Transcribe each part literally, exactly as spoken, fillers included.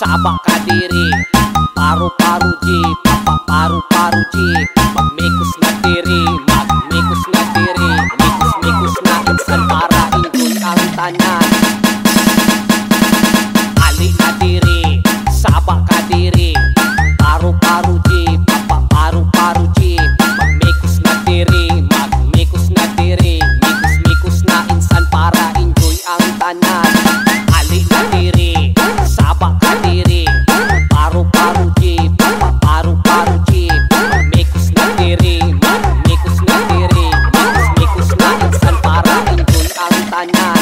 sabak kadiri, paru-paru ji, papa paru-paru ji, magmikus na diri, magmikus na diri, mikus-mikus na insan para indus ang tanan. Ali kadiri, sabak kadiri, paru-paru ji, papa paru-paru ji, magmikus na diri, magmikus na diri, mikus-mikus na insan para enjoy ang tanan. Ali kadiri, sabak kadiri, paru-paru ji, papa paru-paru ji, mikus na diri, mikus na diri, mikus-mikus na insan para enjoy ang tanan.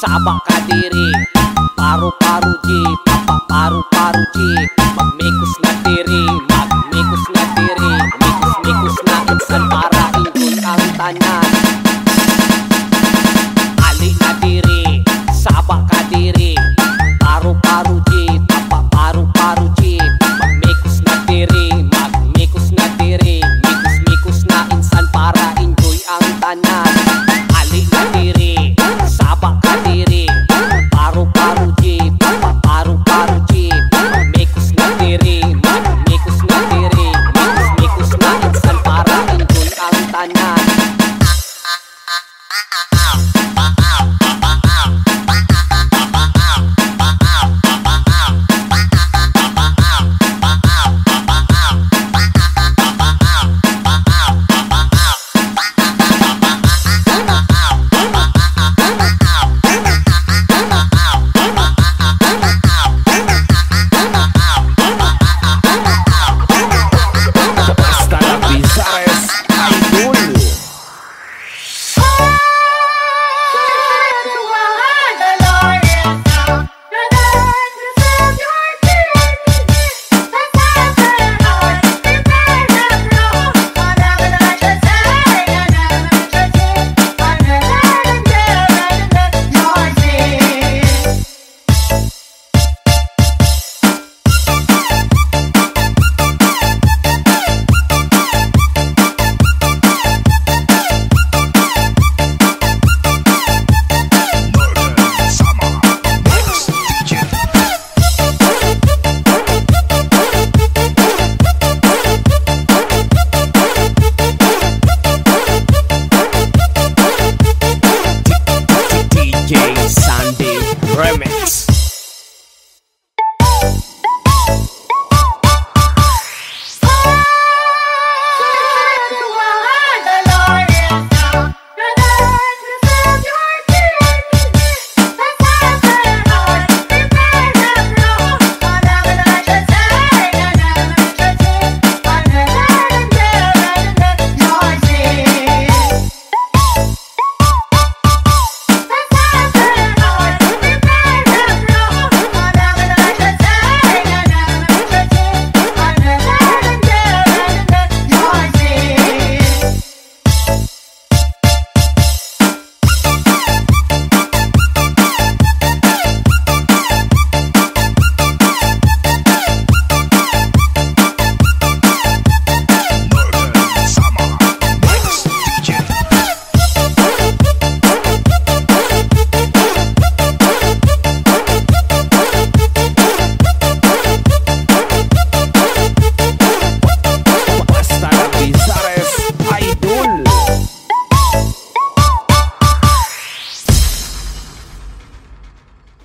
Sabak kadiri, paru-paru ji, papa paru-paru ji, magmikus na diri, magmikus na diri, mikus-mikus na insan para indus ang tanan. Ali kadiri, sabak kadiri, paru-paru ji, papa paru-paru ji, magmikus na diri, magmikus na diri, mikus-mikus na insan para enjoy ang tanan. Ali kadiri, sabak kadiri, paru-paru ji, papa paru-paru ji, mikus na diri, mikus na diri, mikus-mikus na insan para enjoy ang tanan.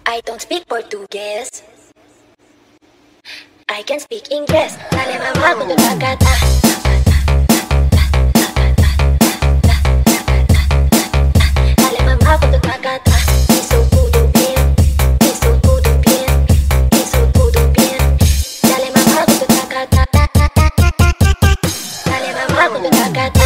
I don't speak Portuguese. I can speak English. Dale mamá con tu tacata. Dale mamá con tu tacata. Eso pudo bien, eso pudo bien, eso pudo bien. Dale mamá con tu tacata. Dale mamá con tu tacata.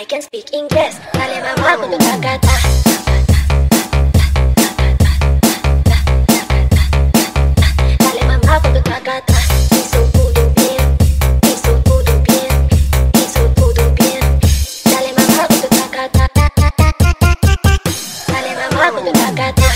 I can speak English. Dale mamá con tu tacata. Dale mamá con tu tacata. Hizo todo bien, hizo todo bien, hizo todo bien. Dale mamá con tu tacata. Dale mamá con tu tacata.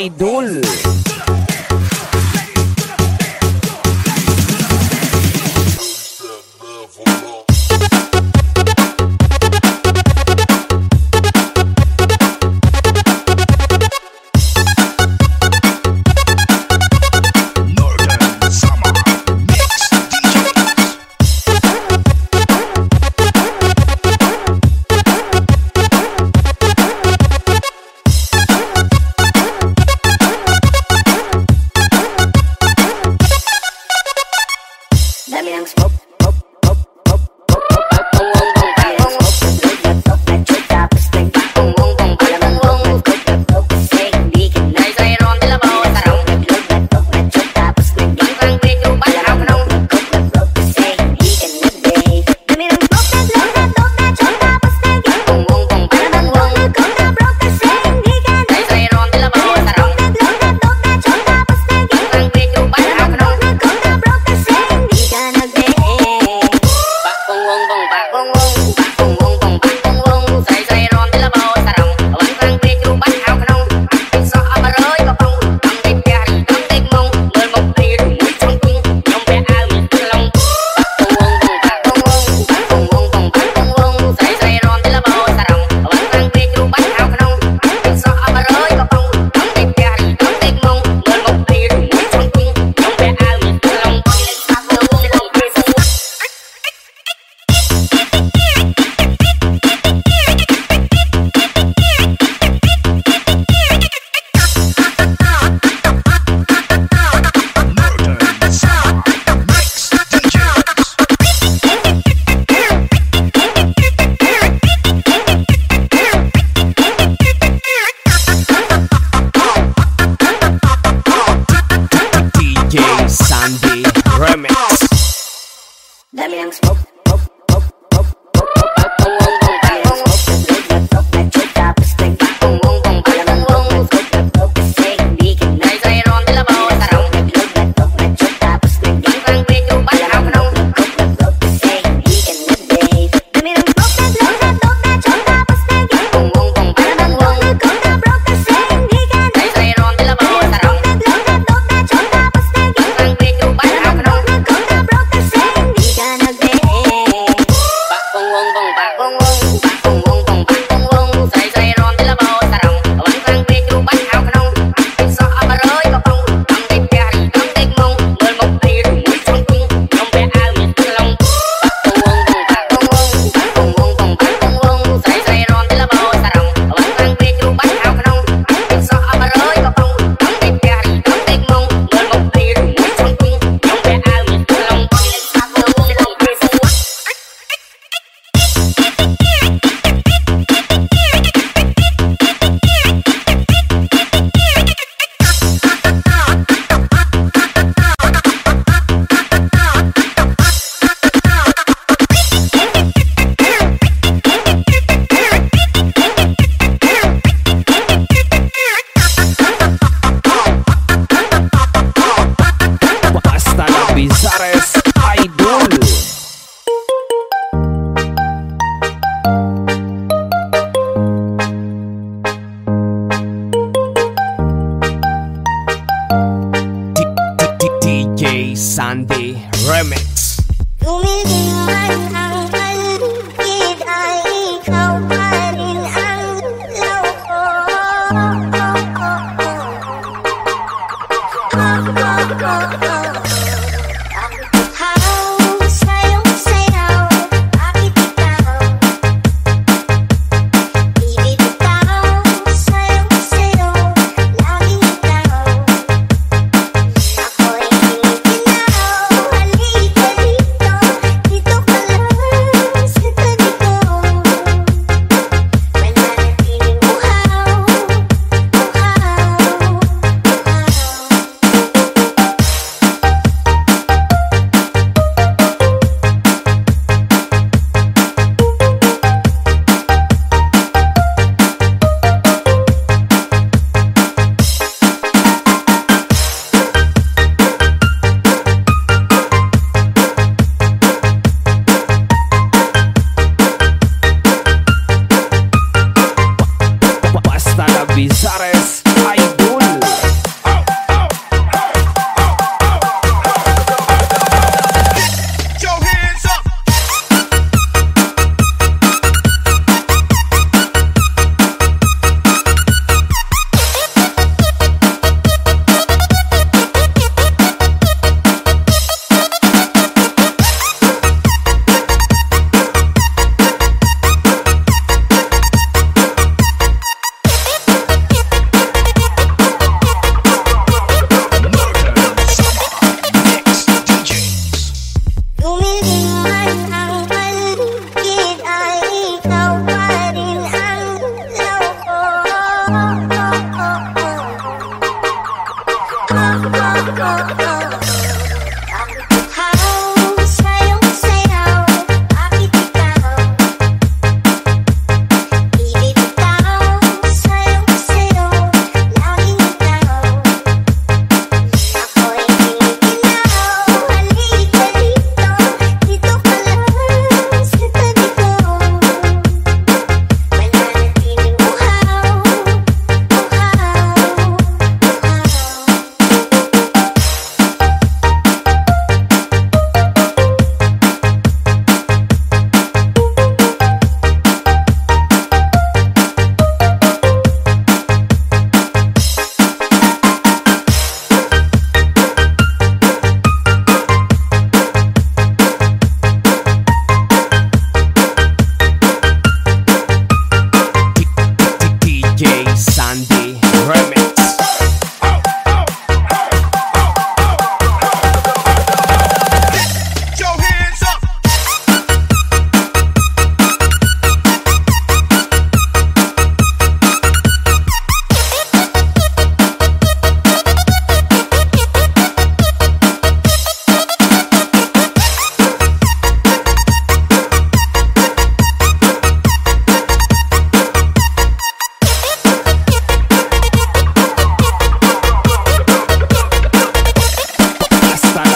Idol Dami ng smoke, pop, pop, pop, pop, pop, pop, pop, pop,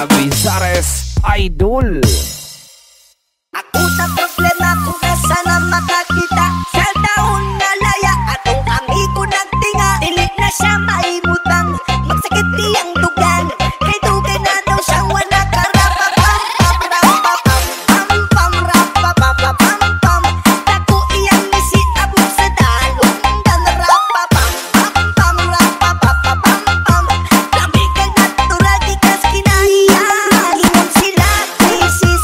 Cabizares Idol. At unang problema kung ka sana makakita, sa taon na laya at ang amigo nagtinga, dilig na siya maimutang, magsakit niyang dugan, kay dugay na daw siyang wala ka. This is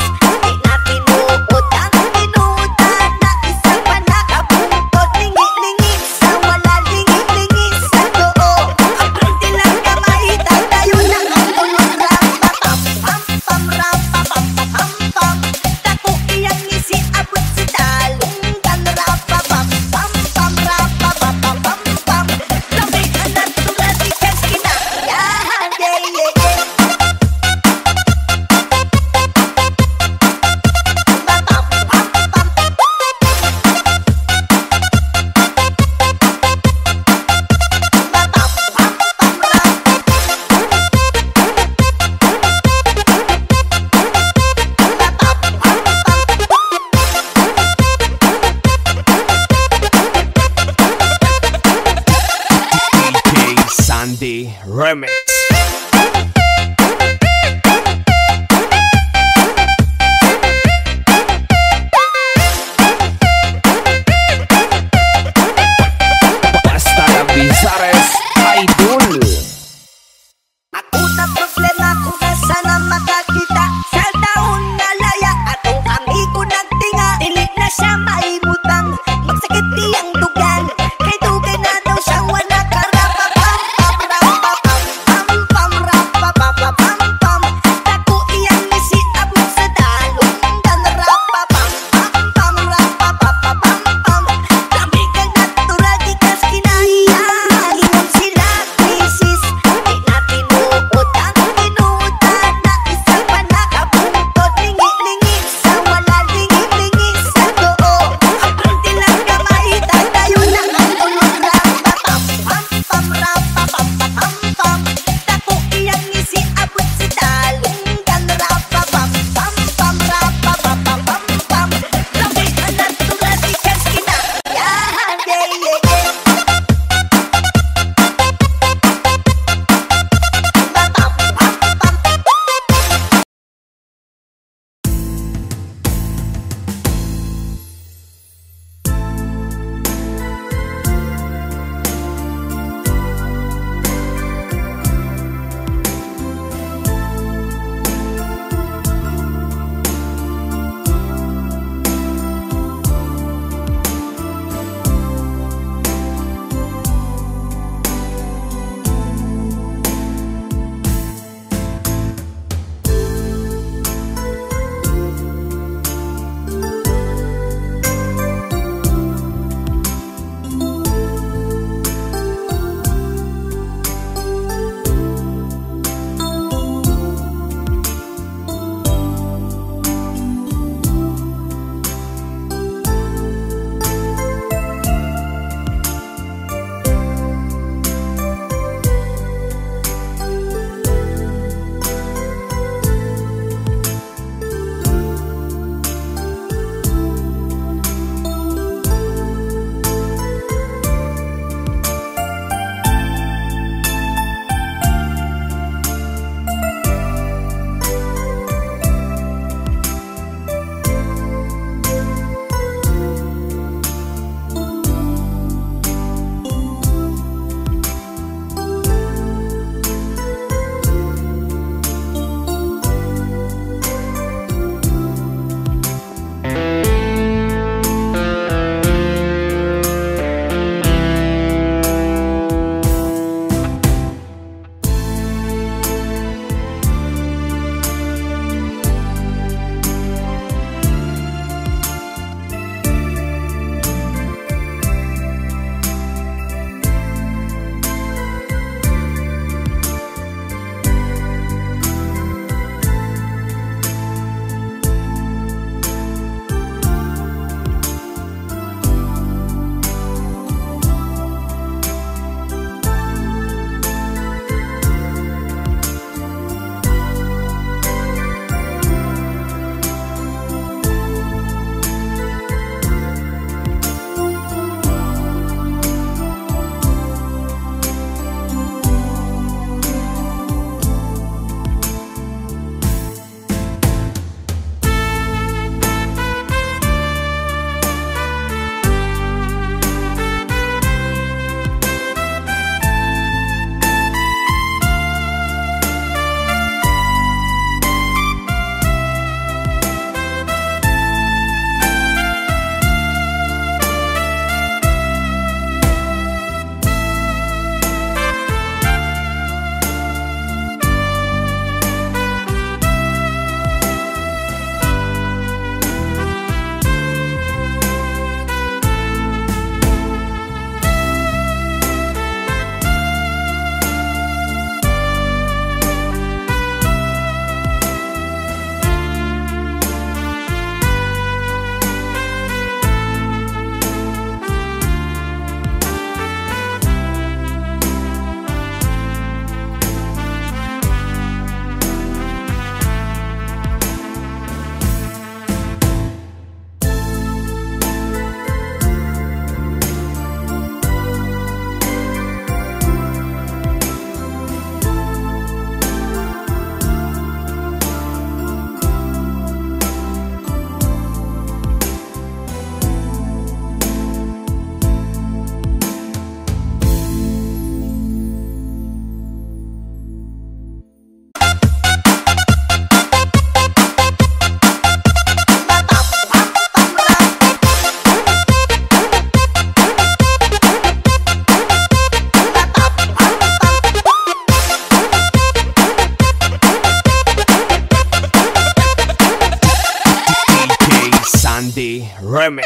Remix.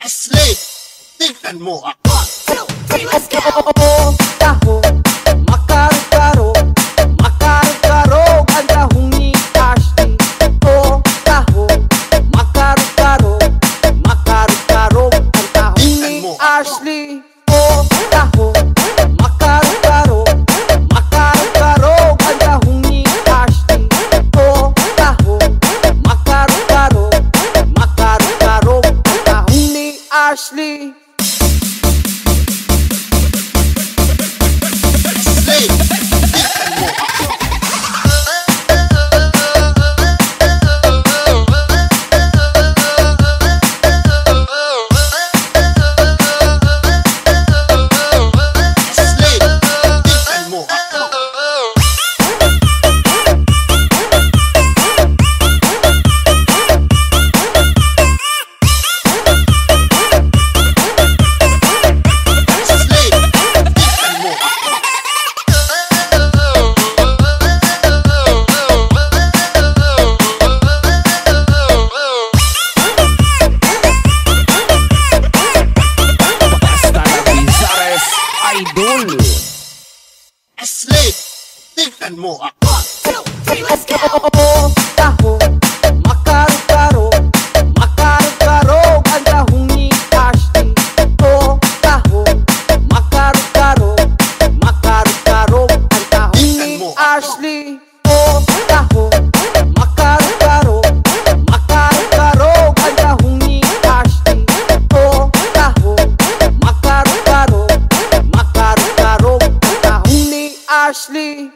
A slave, thick and more. One, two, three, let's go. Ashley, oh, taho, makaru karo, makaru karo, ganda hungi Ashley, oh, taho, makaru karo, makaru karo, ganda hungi Ashley. A slave, thick and more. One, two, three, let's go. Taho, makaru karo, makaru karo, ganda hungi Ashley. Oh, taho, makaru karo, makaru karo, ganda hungi Ashley. Oh, taho, makaru karo, makaru karo, ganda hungi Ashley. Oh, taho, makaru karo, makaru karo, ganda hungi Ashley.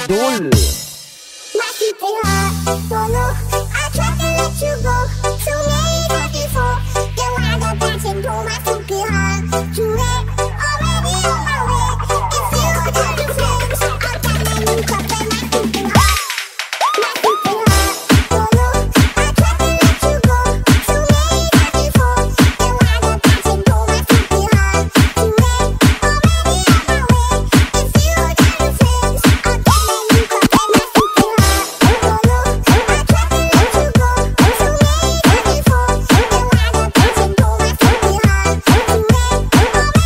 idol. My people are follow. I try to let you go. Too many times before. You are the batch and pull my feet behind. You ain't already on my way. If you got your friends, I'll get my new cup and my people are. My people are follow. I try to let you go. Too many times before. You are the batch and pull my feet behind. You ain't already on my way. If you got your friends, I'll get my new cup and my people are. Follow. I try to let you go. Too many times before. You are the batch and pull my feet behind. You ain't already on my way. If you got your friends, I'll get my new cup and my people are.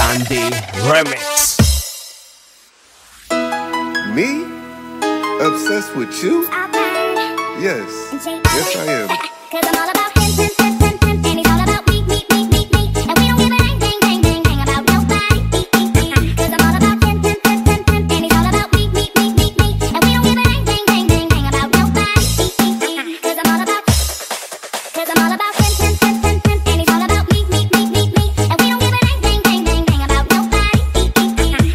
Sunday Remix. Me? Obsessed with you? Yes. Yes, I am. Cause I'm all about him, him, him, him, him. And he's all about me, me, me, me, me. And we don't give a dang, dang, dang, dang, dang about nobody. Me, me, me. Cause I'm all about him, him, him, him, him. And he's all about me, me, me, me, me. And we don't give a dang, dang, dang, dang, dang about nobody. Me, me, me. Cause I'm all about, cause I'm all about him, him, him, him, him. And he's all about me, me, me, me, me. And we don't give a dang, dang, dang, dang, dang about nobody. Me, me, me.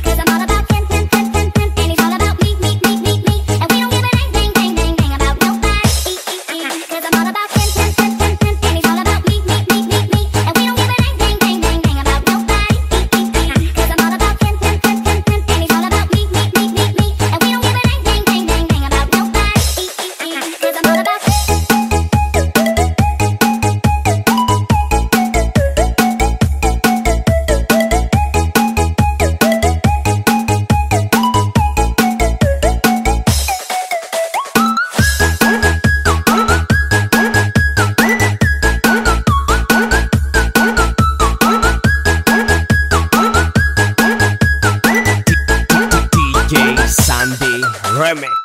Cause I'm all about him, him, him, him, him. And he's all about me, me, me, me, me. And we don't give a dang, dang, dang, dang, dang about nobody. Me, me, me. Cause I'm all about him, him, him, him, him. And he's all about me, me, me, me, me. And we don't give a dang, dang, dang, dang, dang about nobody. Me, me, me. Cause I'm all about him, him, him, him, him. And he's all about me, me, me, me, me. And we don't give a dang, dang, dang, dang, dang about nobody. Me, me, me. Cause I'm all about him. D J Sunday Remix.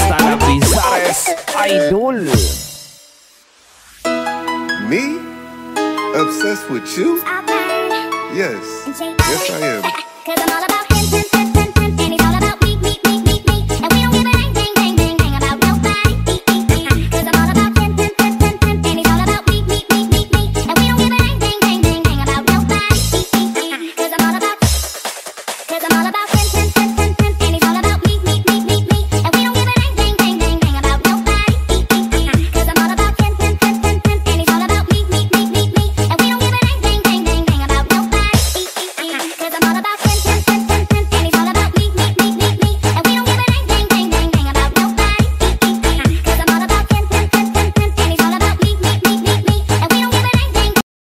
Basta na Bizarres idol. Me? Obsessed with you? Yes. Yes, I am. Cause I'm all about